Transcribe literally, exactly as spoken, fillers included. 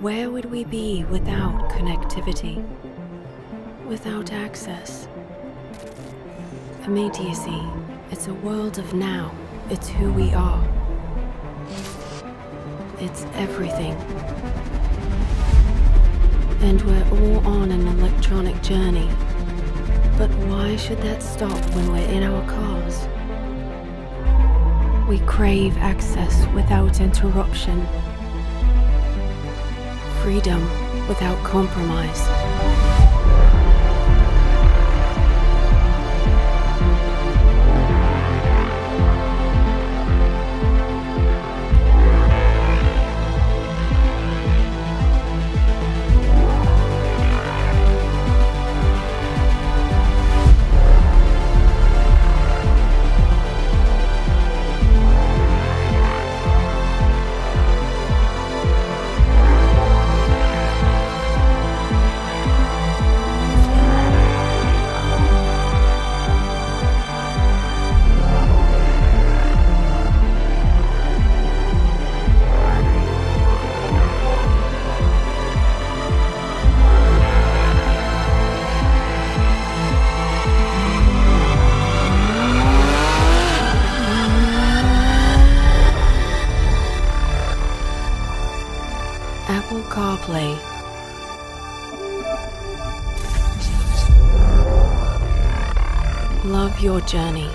Where would we be without connectivity? Without access? Immediacy. It's a world of now. It's who we are. It's everything. And we're all on an electronic journey. But why should that stop when we're in our cars? We crave access without interruption. Freedom without compromise. Apple CarPlay. Love your journey.